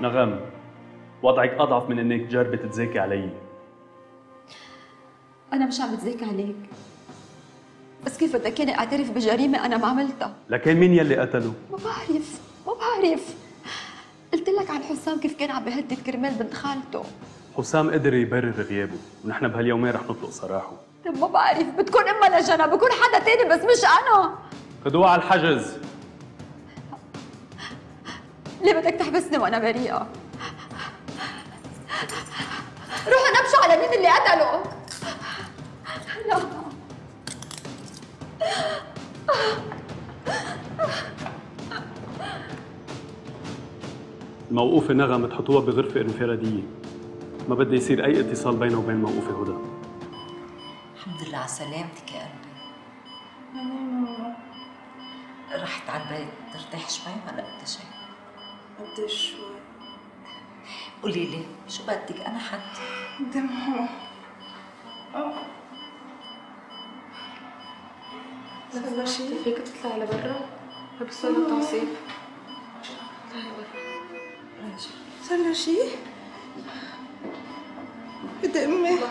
نغم، وضعك أضعف من إنك تجربي تتزاكي علي. أنا مش عم بتزاكي عليك، بس كيف بدك إياني أعترف بجريمة أنا ما عملتها؟ لكن مين يلي قتله؟ ما بعرف. قلت لك عن حسام كيف كان عم بيهدد كرمال بنت خالته. حسام قدر يبرر غيابه، ونحن بهاليومين رح نطلق سراحه. طيب ما بعرف، بتكون إما لجنى، بكون حدا تاني، بس مش أنا. خدوها على الحجز. ليه بدك تحبسني وأنا بريئة؟ روحوا نبشوا على مين اللي قتله. لا موقوفة نغم تحطوها بغرفة انفرادية، ما بدي يصير أي اتصال بينه وبين موقوفة هدى. الحمد لله على سلامتك يا قلبي. رحت على البيت ترتاح شوي ولا بدي شي؟ بدي شوي. قولي لي شو بدك أنا حتى؟ دموع. لا بس فيك تطلعي لبرا، بس أنا تعصيب. طلعي برا. صار لها شيء؟ بدي أمي.